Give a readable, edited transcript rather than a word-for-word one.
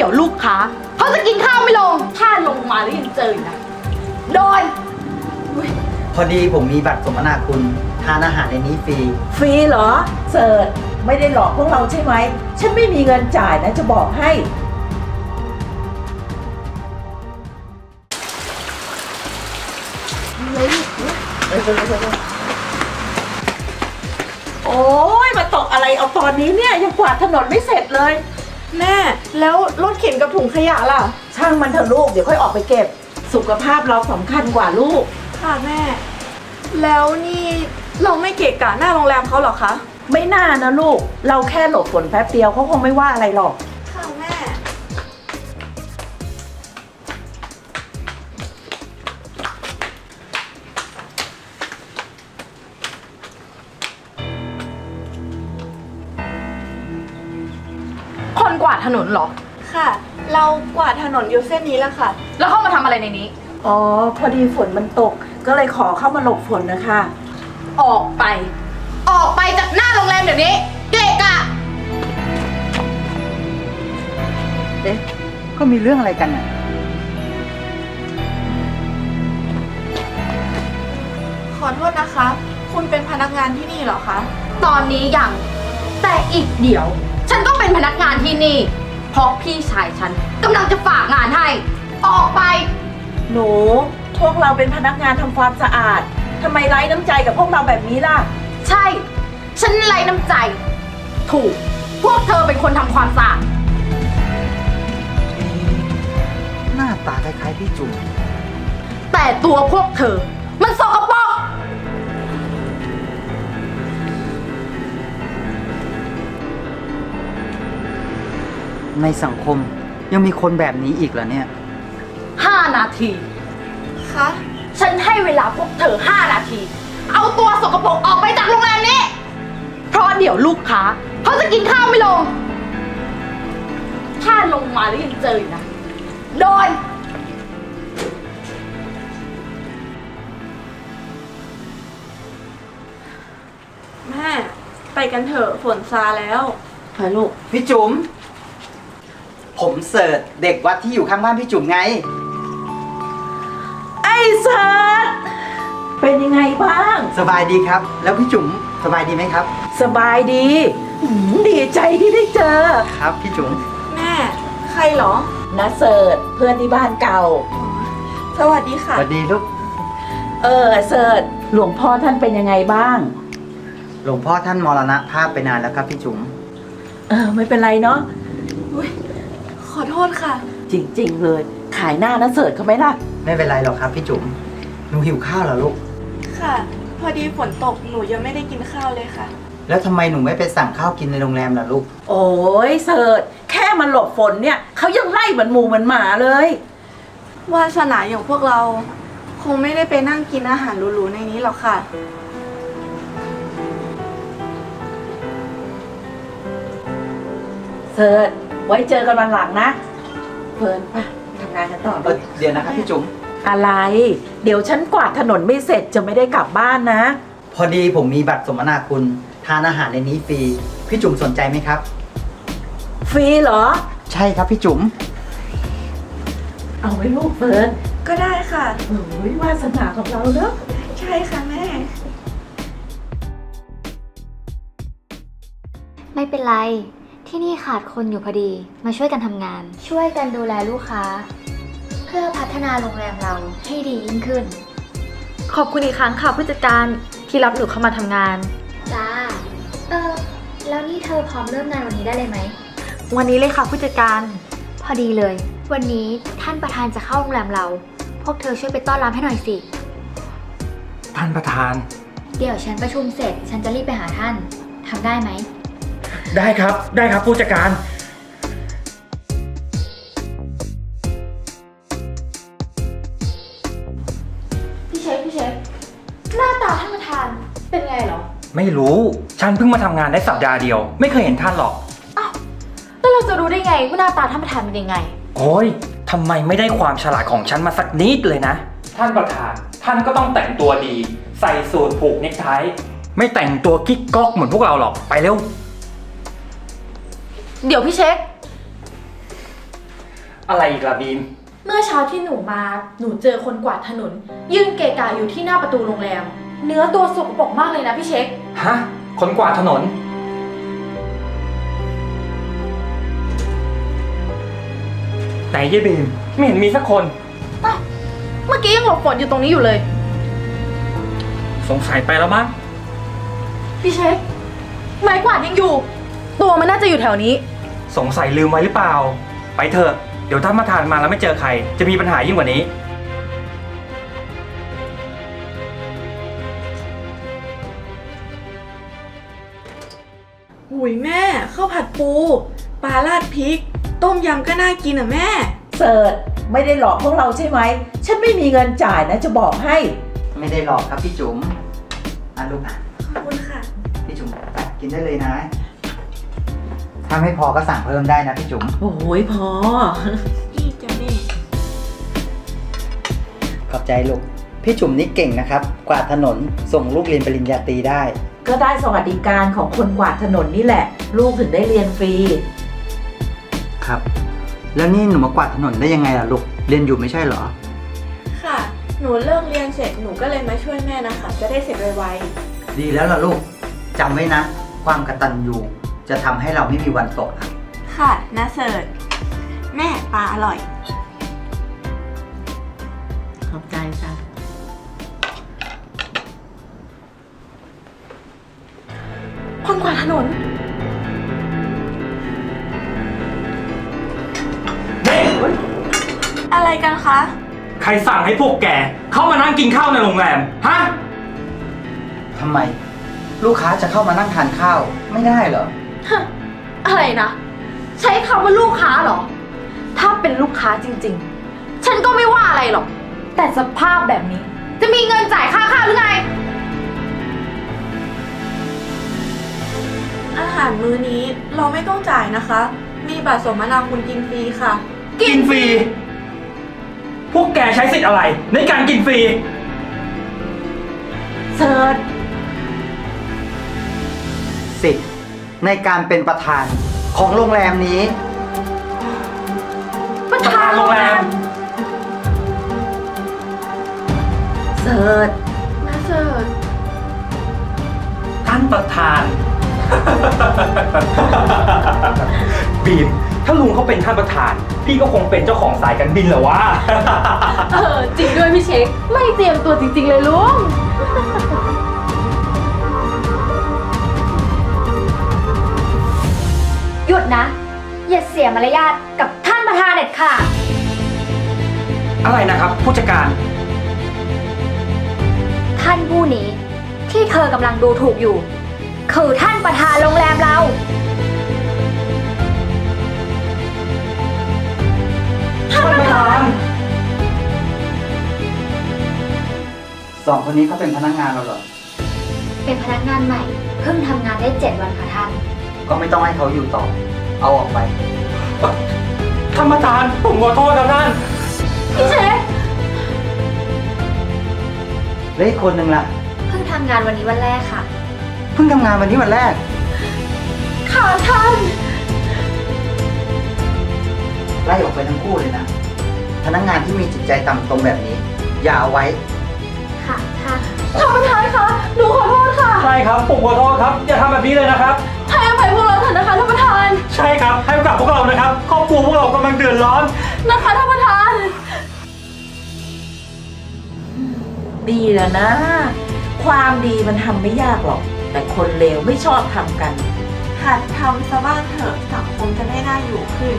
ตี๋ยวลูกค้าเขาจะกินข้าวไม่ลงถ้าลงมาแล้วยังเจอนะโดนพอดีผมมีบัตรสมนาคุณทานอาหารในนี้ฟรีฟรีเหรอเสิร์ชไม่ได้หลอกพวกเราใช่ไหมฉันไม่มีเงินจ่ายนะจะบอกให้โอ้ยมาตกอะไรเอาตอนนี้เนี่ยยังกวาดถนนไม่เสร็จเลยแม่แล้วรถเข็นกับถุงขยะล่ะช่างมันเถอะลูกเดี๋ยวค่อยออกไปเก็บสุขภาพเราสำคัญกว่าลูกค่ะแม่แล้วนี่เราไม่เกะกะหน้าโรงแรมเขาหรอคะไม่น่านะลูกเราแค่หลบฝนแป๊บเดียวเขาคงไม่ว่าอะไรหรอกค่ะแม่คนกวาดถนนหรอค่ะเรากวาดถนนอยู่เส้นนี้แล้วค่ะแล้วเข้ามาทำอะไรในนี้อ๋อพอดีฝนมันตกก็เลยขอเข้ามาหลบฝนนะคะออกไปจากหน้าโรงแรมเดี๋ยวนี้เกะกะเอ๊ะก็มีเรื่องอะไรกันน่ะขอโทษนะคะคุณเป็นพนักงานที่นี่เหรอคะตอนนี้ยังแต่อีกเดี๋ยวฉันก็เป็นพนักงานที่นี่เพราะพี่ชายฉันกำลังจะฝากงานให้ออกไปหนูพวกเราเป็นพนักงานทำความสะอาดทำไมไร้น้ำใจกับพวกเราแบบนี้ล่ะใช่ฉันไร้น้ำใจถูกพวกเธอเป็นคนทำความสะอาดหน้าตาคล้ายๆพี่จุ๋มแต่ตัวพวกเธอมันสกปรกในสังคมยังมีคนแบบนี้อีกเหรอเนี่ย5 นาทีฉันให้เวลาพวกเธอ5 นาทีเอาตัวสกปรกออกไปจากโรงแรมนี้เพราะเดี๋ยวลูกค้าเขาจะกินข้าวไม่ลงถ้าลงมาแล้วยังเจอนะโดนแม่ไปกันเถอะฝนซาแล้วไปลูกพี่จุ๋มผมเสิร์ชเด็กวัดที่อยู่ข้างบ้านพี่จุ๋มไงไอ้เสิร์ชเป็นยังไงบ้างสบายดีครับแล้วพี่จุ๋มสบายดีไหมครับสบายดีดีใจที่ได้เจอครับพี่จุ๋มแม่ใครหรอนะเสิร์ชเพื่อนที่บ้านเก่าสวัสดีค่ะสวัสดีลูกเสิร์ชหลวงพ่อท่านเป็นยังไงบ้างหลวงพ่อท่านมรณภาพไปนานแล้วครับพี่จุ๋มไม่เป็นไรเนาะขอโทษค่ะจริงๆเลยขายหน้านะเสิร์ชเขาไหมล่ะไม่เป็นไรหรอกครับพี่จุ๋มหนูหิวข้าวเหรอลูกค่ะพอดีฝนตกหนูยังไม่ได้กินข้าวเลยค่ะแล้วทำไมหนูไม่ไปสั่งข้าวกินในโรงแรมล่ะลูกโอ้ยเสิร์ชแค่มาหลบฝนเนี่ยเขายังไล่เหมือนหมูเหมือนหมาเลยวาสนาอย่างพวกเราคงไม่ได้ไปนั่งกินอาหารหรูๆในนี้หรอกค่ะเสิร์ชไว้เจอกันวันหลังนะเพิ่นป่ะทำงานกันต่อเดี๋ยวนะครับพี่จุ๋มอะไรเดี๋ยวฉันกวาดถนนไม่เสร็จจะไม่ได้กลับบ้านนะพอดีผมมีบัตรสมนาคุณทานอาหารในนี้ฟรีพี่จุ๋มสนใจไหมครับฟรีเหรอใช่ครับพี่จุ๋มเอาไว้ลูกเฟิร์นก็ได้ค่ะโอ้ยวาสนาของเราเนอะใช่ค่ะแม่ไม่เป็นไรที่นี่ขาดคนอยู่พอดีมาช่วยกันทำงานช่วยกันดูแลลูกค้าเพื่อพัฒนาโรงแรมเราให้ดียิ่งขึ้นขอบคุณอีกครั้งค่ะผู้จัดการที่รับหนูเข้ามาทำงานจ้าแล้วนี่เธอพร้อมเริ่มงานวันนี้ได้เลยไหมวันนี้เลยค่ะผู้จัดการพอดีเลยวันนี้ท่านประธานจะเข้าโรงแรมเราพวกเธอช่วยไปต้อนรับให้หน่อยสิท่านประธานเดี๋ยวฉันประชุมเสร็จฉันจะรีบไปหาท่านทำได้ไหมได้ครับได้ครับผู้จัดการพี่เชฟหน้าตาท่านประธานเป็นไงหรอไม่รู้ฉันเพิ่งมาทำงานได้สัปดาห์เดียวไม่เคยเห็นท่านหรอกอ้าวแล้วเราจะรู้ได้ไงว่าหน้าตาท่านประธานเป็นยังไงโอ้ยทำไมไม่ได้ความฉลาดของฉันมาสักนิดเลยนะท่านประธานท่านก็ต้องแต่งตัวดีใส่สูทผูกเนคไทไม่แต่งตัวกิ๊กก๊อกเหมือนพวกเราหรอกไปเร็วเดี๋ยวพี่เช็ค อะไรอีกล่ะบีมเมื่อเช้าที่หนูมาหนูเจอคนกวาดถนนยืนเกะกะอยู่ที่หน้าประตูโรงแรมเนื้อตัวสกปรกมากเลยนะพี่เช็คฮะคนกวาดถนนไหนเย้บีมไม่เห็นมีสักคนเมื่อกี้ยังหลบฝนอยู่ตรงนี้อยู่เลยสงสัยไปแล้วมั้งพี่เช็คไม้กวาดยังอยู่ตัวมันน่าจะอยู่แถวนี้สงสัยลืมไว้หรือเปล่าไปเถอะเดี๋ยวถ้ามาทานมาแล้วไม่เจอใครจะมีปัญหายิ่งกว่านี้หุยแม่ข้าวผัดปูปลาราดพริกต้มยำก็น่ากินอ่ะแม่เสิร์ชไม่ได้หลอกพวกเราใช่ไหมฉันไม่มีเงินจ่ายนะจะบอกให้ไม่ได้หลอกครับพี่จุ๋มอ่ะลูกอ่ะขอบคุณค่ะพี่จุ๋มกินได้เลยนะถ้าไม่พอก็สั่งเพิ่มได้นะพี่จุ๋มโอ้โหพอพี่จะแม่ขอบใจลูกพี่จุ๋มนี่เก่งนะครับกวาดถนนส่งลูกเรียนปริญญาตรีได้ก็ได้สวัสดิการของคนกวาดถนนนี่แหละลูกถึงได้เรียนฟรีครับแล้วนี่หนูมากวาดถนนได้ยังไงล่ะลูกเรียนอยู่ไม่ใช่เหรอค่ะหนูเลิกเรียนเสร็จหนูก็เลยมาช่วยแม่นะคะจะได้เสร็จไวๆดีแล้วล่ะลูกจำไว้นะความกตัญญูจะทำให้เราไม่มีวันตกอับค่ะนะเสิร์ชแม่ปลาอร่อยขอบใจจ้ะคนกวาดถนนอะไรกันคะใครสั่งให้พวกแกเข้ามานั่งกินข้าวในโรงแรมฮะทำไมลูกค้าจะเข้ามานั่งทานข้าวไม่ได้เหรออะไรนะใช้คำว่าลูกค้าเหรอถ้าเป็นลูกค้าจริงๆฉันก็ไม่ว่าอะไรหรอกแต่สภาพแบบนี้จะมีเงินจ่ายค่าข้าวหรือไงอาหารมื้อนี้เราไม่ต้องจ่ายนะคะมีบัตรสมนาคุณกินฟรีค่ะกินฟรีพวกแกใช้สิทธิ์อะไรในการกินฟรีเสิร์ชสิทธิ์ในการเป็นประธานของโรงแรมนี้ประธานโรงแรมเสิร์ชนะเสิร์ชท่านประธานบีมถ้าลุงเขาเป็นท่านประธานพี่ก็คงเป็นเจ้าของสายการบินเหรอวะจริงด้วยพี่เช็คไม่เตรียมตัวจริงๆเลยลุงหยุดนะอย่าเสียมารยาทกับท่านประธานเด็ดขาดอะไรนะครับผู้จัดการท่านผู้นี้ที่เธอกำลังดูถูกอยู่คือท่านประธานโรงแรมเราท่านประธานสองคนนี้เขาเป็นพนักงานเราเหรอเป็นพนักงานใหม่เพิ่งทำงานได้7 วันค่ะท่านก็ไม่ต้องให้เขาอยู่ต่อเอาออกไปท่านประธานผมขอโทษครับท่านพี่เชฟแล้วอีกคนหนึ่งล่ะเพิ่งทำงานวันนี้วันแรกค่ะเพิ่งทำงานวันนี้วันแรกค่ะท่านไล่ออกไปทั้งคู่เลยนะพนักงานที่มีจิตใจต่ำตรงแบบนี้อย่าเอาไว้ค่ะท่านท่านประธานคะหนูขอโทษค่ะใช่ครับผมขอโทษครับอย่าทำแบบนี้เลยนะครับให้อภัยพวกเราเถอะนะคะท่านประธานใช่ครับให้โอกาสพวกเรานะครับครอบครัวพวกเรากำลังเดือดร้อนนะคะท่านประธานดีแล้วนะความดีมันทำไม่ยากหรอกแต่คนเลวไม่ชอบทำกันหัดทำซะบ้างเถอะสังคมจะได้น่าอยู่ขึ้น